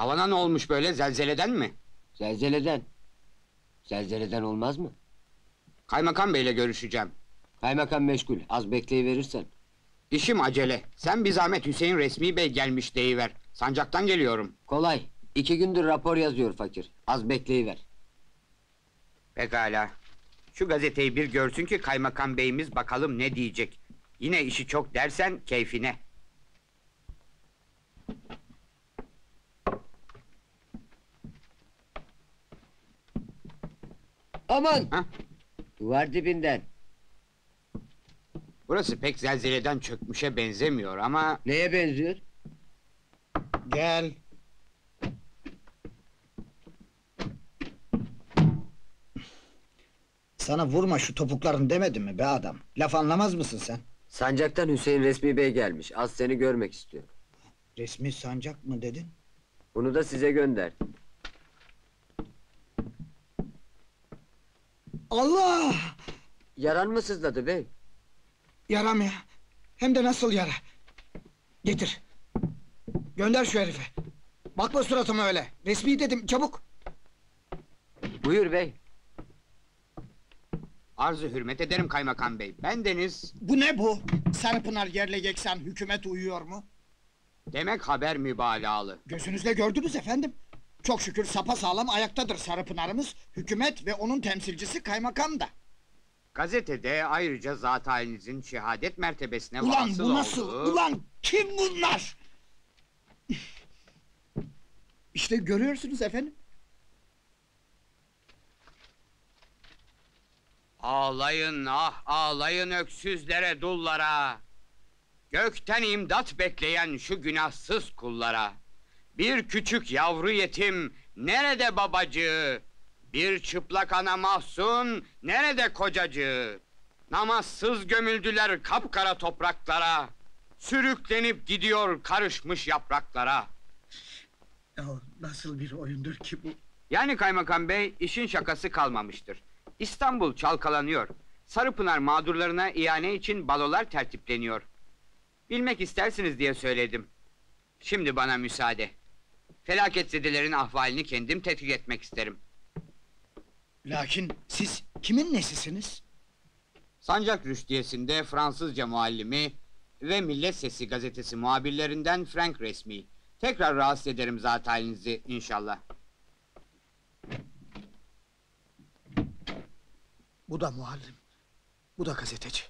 Havana ne olmuş böyle, zelzeleden mi? Zelzeleden. Zelzeleden olmaz mı? Kaymakam Bey'le görüşeceğim. Kaymakam meşgul, az bekleyiverirsen. İşim acele, sen bir zahmet Hüseyin Resmi Bey gelmiş deyiver. Sancaktan geliyorum. Kolay, 2 gündür rapor yazıyor fakir, az bekleyiver. Pekala. Şu gazeteyi bir görsün ki Kaymakam Bey'imiz bakalım ne diyecek. Yine işi çok dersen keyfine. Aman! Ha? Duvar dibinden. Burası pek zelzeleden çökmüşe benzemiyor ama... Neye benziyor? Gel! Sana vurma şu topukların demedim mi be adam? Laf anlamaz mısın sen? Sancaktan Hüseyin Resmi Bey gelmiş, az seni görmek istiyor. Resmi sancak mı dedin? Bunu da size gönderdim. Allah! Yaran mı sızladı bey? Yaram ya! Hem de nasıl yara! Getir! Gönder şu herife! Bakma suratıma öyle! Resmi dedim, çabuk! Buyur bey! Arzu hürmet ederim Kaymakam Bey, bendeniz... Bu ne bu? Sarıpınar yerle yeksan, hükümet uyuyor mu? Demek haber mübalağalı! Gözünüzle gördünüz efendim! Çok şükür sapasağlam ayaktadır Sarıpınar'ımız, hükümet ve onun temsilcisi kaymakam da. Gazetede ayrıca zat halinizin şehadet mertebesine vasıl oldu. Ulan bu nasıl? Ulan kim bunlar? İşte görüyorsunuz efendim. Ağlayın ah ağlayın öksüzlere dullara. Gökten imdat bekleyen şu günahsız kullara. Bir küçük yavru yetim, nerede babacığı? Bir çıplak ana mahzun, nerede kocacığı? Namazsız gömüldüler kapkara topraklara. Sürüklenip gidiyor karışmış yapraklara. Ya nasıl bir oyundur ki bu? Yani Kaymakam Bey, işin şakası kalmamıştır. İstanbul çalkalanıyor. Sarıpınar mağdurlarına ihale için balolar tertipleniyor. Bilmek istersiniz diye söyledim. Şimdi bana müsaade. Felaketlilerin ahvalini kendim tetkik etmek isterim. Lakin siz kimin nesisiniz? Sancak Rüştiyesi'nde Fransızca muallimi ve Millet Sesi gazetesi muhabirlerinden Frank Resmi. Tekrar rahatsız ederim zat halinizi inşallah. Bu da muallim, bu da gazeteci.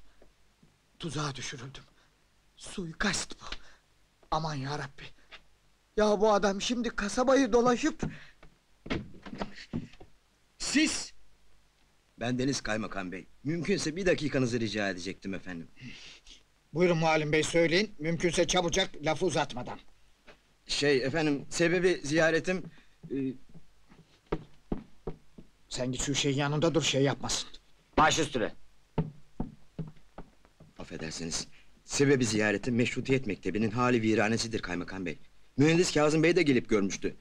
Tuzağa düşürüldüm. Suikast bu. Aman ya Rabbi. Ya bu adam şimdi kasabayı dolaşıp... Siz! Bendeniz Kaymakam Bey. Mümkünse bir dakikanızı rica edecektim efendim. Buyurun muallim bey söyleyin, mümkünse çabucak, lafı uzatmadan. Efendim, sebebi ziyaretim... Sen git şu şeyin yanında dur, şey yapmasın. Baş üstüne! Affedersiniz. Sebebi ziyareti Meşrutiyet Mektebi'nin hali viranesidir Kaymakam Bey. Mühendis Kasım Bey de gelip görmüştü.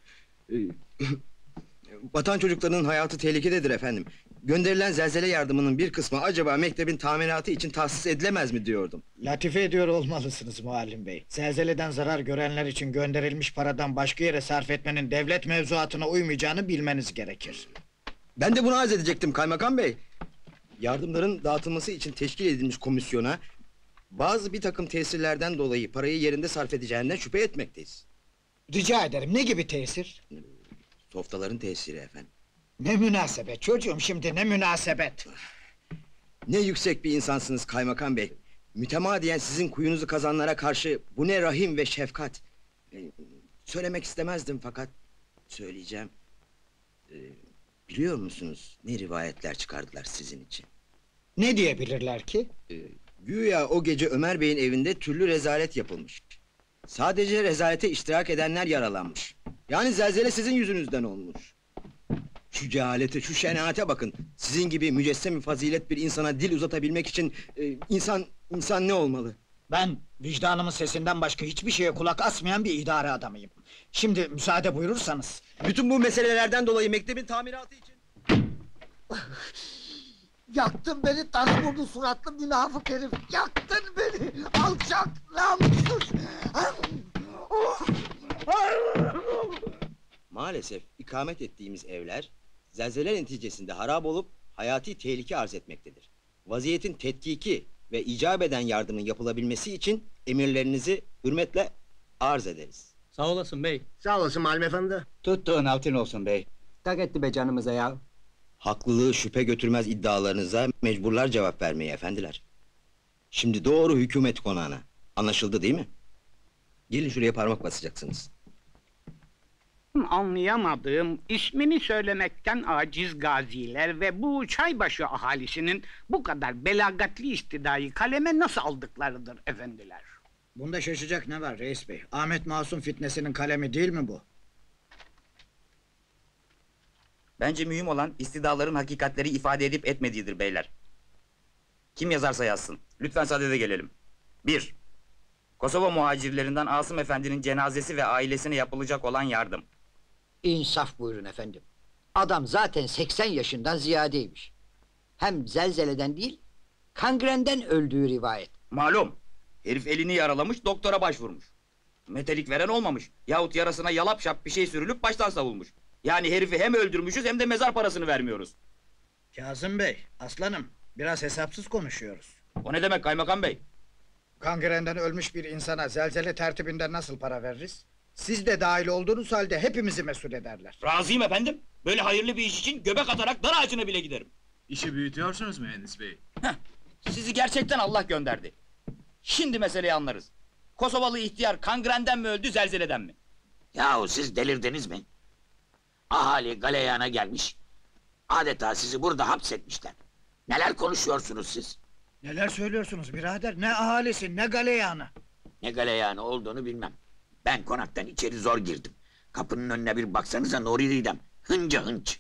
Vatan çocuklarının hayatı tehlikededir efendim. Gönderilen zelzele yardımının bir kısmı acaba mektebin tamiratı için tahsis edilemez mi diyordum. Latife ediyor olmalısınız muallim bey. Zelzeleden zarar görenler için gönderilmiş paradan başka yere sarf etmenin devlet mevzuatına uymayacağını bilmeniz gerekir. Ben de bunu arz edecektim Kaymakam Bey. Yardımların dağıtılması için teşkil edilmiş komisyona... Bazı bir takım tesirlerden dolayı parayı yerinde sarf edeceğinden şüphe etmekteyiz. Rica ederim, ne gibi tesir? Softaların tesiri efendim. Ne münasebet çocuğum, şimdi ne münasebet! Ne yüksek bir insansınız Kaymakam Bey! Mütemadiyen sizin kuyunuzu kazanlara karşı bu ne rahim ve şefkat! Söylemek istemezdim fakat söyleyeceğim. Biliyor musunuz ne rivayetler çıkardılar sizin için? Ne diyebilirler ki? Güya o gece Ömer Bey'in evinde türlü rezalet yapılmış. Sadece rezalete iştirak edenler yaralanmış. Yani zelzele sizin yüzünüzden olmuş. Şu cehalete, şu şenaate bakın! Sizin gibi mücessem-i fazilet bir insana dil uzatabilmek için... insan ne olmalı? Ben vicdanımın sesinden başka hiçbir şeye kulak asmayan bir idare adamıyım. Şimdi müsaade buyurursanız... Bütün bu meselelerden dolayı mektebin tamiratı için... Yaktın beni tasburdu suratlı münafık herif! Yaktın beni! Alçak, namussuz! maalesef ikamet ettiğimiz evler zelzeler neticesinde harap olup hayati tehlike arz etmektedir. Vaziyetin tetkiki ve icap eden yardımın yapılabilmesi için emirlerinizi hürmetle arz ederiz. Sağ olasın bey. Sağ olasın Halim Efendi. Tuttuğun altın olsun bey. Tak etti be canımıza ya. Haklılığı şüphe götürmez iddialarınıza mecburlar cevap vermeyi efendiler. Şimdi doğru hükümet konağına. Anlaşıldı değil mi? Gelin şuraya parmak basacaksınız. Anlayamadığım, ismini söylemekten aciz gaziler ve bu çaybaşı ahalisinin bu kadar belagatli istidayı kaleme nasıl aldıklarıdır efendiler. Bunda şaşacak ne var reis bey? Ahmet Masum fitnesinin kalemi değil mi bu? Bence mühim olan istidaların hakikatleri ifade edip etmediğidir beyler. Kim yazarsa yazsın. Lütfen sadede gelelim. 1. Kosova muhacirlerinden Asım Efendi'nin cenazesi ve ailesine yapılacak olan yardım. İnsaf buyurun efendim. Adam zaten 80 yaşından ziyadeymiş. Hem zelzeleden değil, kangrenden öldüğü rivayet. Malum, herif elini yaralamış, doktora başvurmuş. Metalik veren olmamış, yahut yarasına yalap şap bir şey sürülüp baştan savulmuş. Yani herifi hem öldürmüşüz hem de mezar parasını vermiyoruz. Kasım Bey, aslanım, biraz hesapsız konuşuyoruz. O ne demek Kaymakam Bey? Kangrenden ölmüş bir insana zelzele tertibinde nasıl para veririz? Siz de dahil olduğunuz halde hepimizi mesul ederler. Razıyım efendim. Böyle hayırlı bir iş için göbek atarak dar ağacına bile giderim. İşi büyütüyorsunuz mühendis bey. Heh, sizi gerçekten Allah gönderdi. Şimdi meseleyi anlarız. Kosovalı ihtiyar kangrenden mi öldü, zelzeleden mi? Yahu siz delirdiniz mi? Ahali galeyana gelmiş. Adeta sizi burada hapsetmişler. Neler konuşuyorsunuz siz? Neler söylüyorsunuz birader? Ne ahalisi, ne galeyanı? Ne galeyanı olduğunu bilmem. Ben konaktan içeri zor girdim. Kapının önüne bir baksanıza Nuri Didem. Hınca hınç.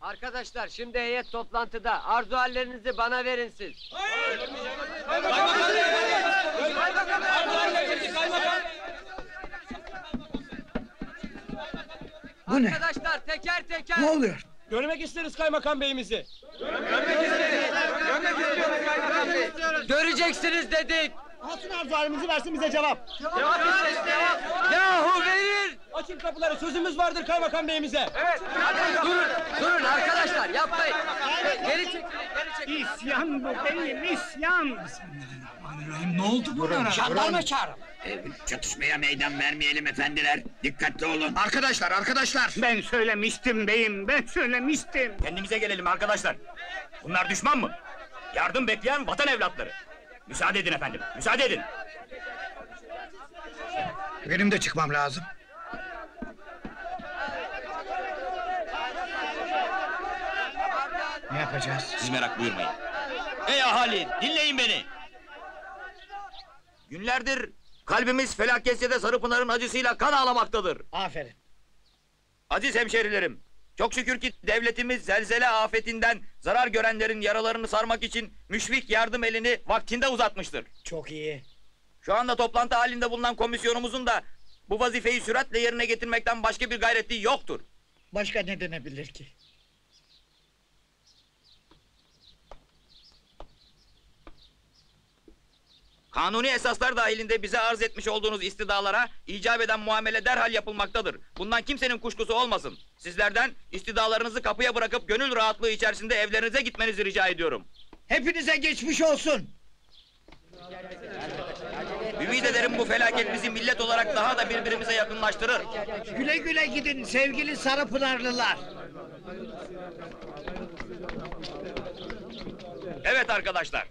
Arkadaşlar şimdi heyet toplantıda. Arzu hallerinizi bana verin siz. Hayır! Bu ne? Arkadaşlar teker teker... Ne oluyor? Görmek isteriz Kaymakam Bey'imizi. Görmek istiyoruz Kaymakam Bey. Göreceksiniz dedik. Hasun Arzu halimizi versin bize cevap. Cevap. Yahu verir. Açın kapıları, sözümüz vardır Kaymakam Bey'imize. Evet. Durun arkadaşlar yapmayın. Geri çekilin. İsyan bu benim, isyan. Bismillahirrahmanirrahim, ne oldu bunlara? Jandarma çağırın. Çatışmaya meydan vermeyelim efendiler. Dikkatli olun. Arkadaşlar. Ben söylemiştim beyim, Kendimize gelelim arkadaşlar. Bunlar düşman mı? Yardım bekleyen vatan evlatları. Müsaade edin efendim, müsaade edin. Benim de çıkmam lazım. Ne yapacağız? Siz merak buyurmayın. Ey ahali, dinleyin beni. Günlerdir kalbimiz felaketse Sarıpınar'ın acısıyla kan ağlamaktadır. Aferin. Aziz hemşerilerim, çok şükür ki devletimiz zelzele afetinden zarar görenlerin yaralarını sarmak için müşfik yardım elini vaktinde uzatmıştır. Çok iyi. Şu anda toplantı halinde bulunan komisyonumuzun da bu vazifeyi süratle yerine getirmekten başka bir gayreti yoktur. Başka ne denebilir ki? Kanuni esaslar dahilinde bize arz etmiş olduğunuz istidalara icap eden muamele derhal yapılmaktadır. Bundan kimsenin kuşkusu olmasın. Sizlerden istidalarınızı kapıya bırakıp gönül rahatlığı içerisinde evlerinize gitmenizi rica ediyorum. Hepinize geçmiş olsun. Ümit ederim bu felaket bizi millet olarak daha da birbirimize yakınlaştırır. Güle güle gidin sevgili Sarıpınarlılar. Evet arkadaşlar.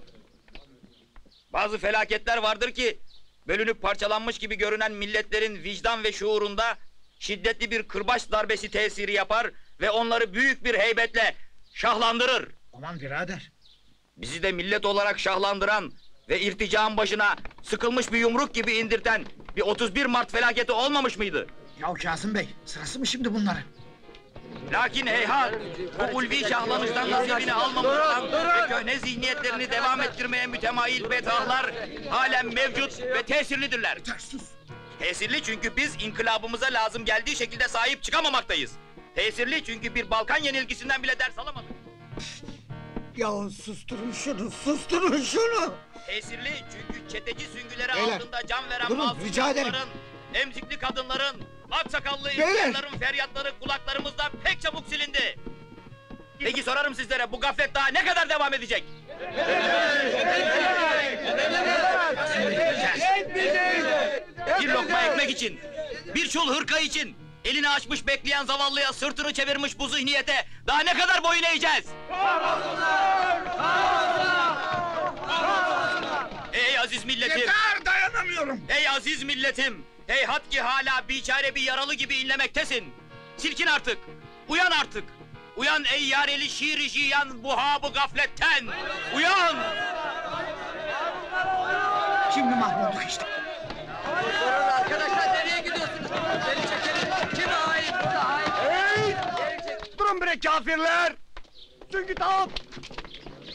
Bazı felaketler vardır ki, bölünüp parçalanmış gibi görünen milletlerin vicdan ve şuurunda şiddetli bir kırbaç darbesi tesiri yapar ve onları büyük bir heybetle şahlandırır. Aman birader! Bizi de millet olarak şahlandıran ve irticağın başına sıkılmış bir yumruk gibi indirten bir 31 Mart felaketi olmamış mıydı? Yahu Kasım Bey, sırası mı şimdi bunların? Lakin heyhat, bu ulvi şahlanıştan nasibini almamıştan ve köhne zihniyetlerini devam ettirmeye mütemayil bedahlar halen mevcut ve tesirlidirler. Tesirli çünkü biz inkılabımıza lazım geldiği şekilde sahip çıkamamaktayız. Tesirli çünkü bir Balkan yenilgisinden bile ders alamadık. Yahu susturun şunu! Tesirli çünkü çeteci süngüleri altında can veren masumların... emzikli kadınların, aksakallı insanların feryatları kulaklarımızda pek çabuk silindi. Peki sorarım sizlere, bu gaflet daha ne kadar devam edecek? Bir lokma ekmek için, bir çul hırka için, elini açmış bekleyen zavallıya, sırtını çevirmiş bu zihniyete daha ne kadar boyun eğeceğiz? Ey aziz milletim! Yeter, dayanamıyorum! Ey aziz milletim! Heyhat ki hala biçare bir yaralı gibi inlemektesin! Silkin artık! Uyan artık! Uyan ey yareli şiiri jiyan buhabı gafletten! Uyan! Şimdi mahvolduk işte! Durun arkadaşlar, nereye gidiyorsunuz? Geri çekelim! Kime ait? Hey! Durun bre kafirler! Çünkü tamam!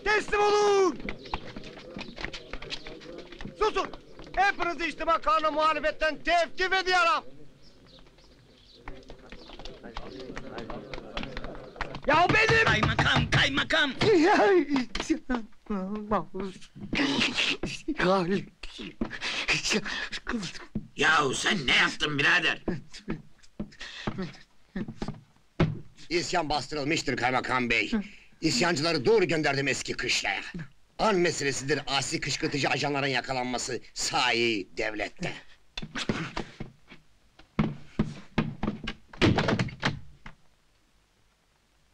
Teslim olun! Susun! Hepinizi içtima kanuna muhalefetten tevkif ediyorum! Ya benim! Kaymakam, kaymakam! Yahu sen ne yaptın birader? İsyan bastırılmıştır kaymakam bey. İsyancıları doğru gönderdim eski kışlaya. An meselesidir asi kışkırtıcı ajanların yakalanması sahi devlette.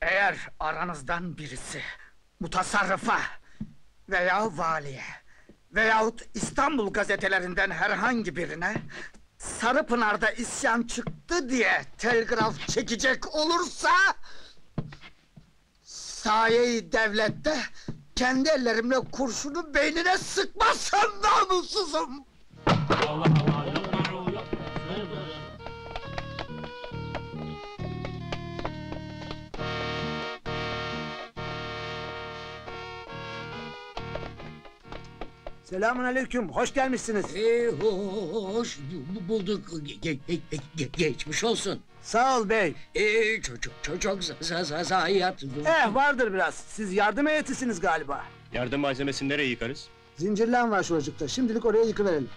Eğer aranızdan birisi mutasarrıfa veya valiye veyahut İstanbul gazetelerinden herhangi birine Sarıpınar'da isyan çıktı diye telgraf çekecek olursa sahi devlette kendi ellerimle kurşunu beynine sıkmazsan namussuzum! Selamun aleyküm, hoş gelmişsiniz. Hoş bulduk, geçmiş olsun. Sağ ol bey. Çok zayiat. Vardır biraz, siz yardım heyetisiniz galiba. Yardım malzemesini nereye yıkarız? Zincirlen var şuracıkta, şimdilik oraya yıkıverelim.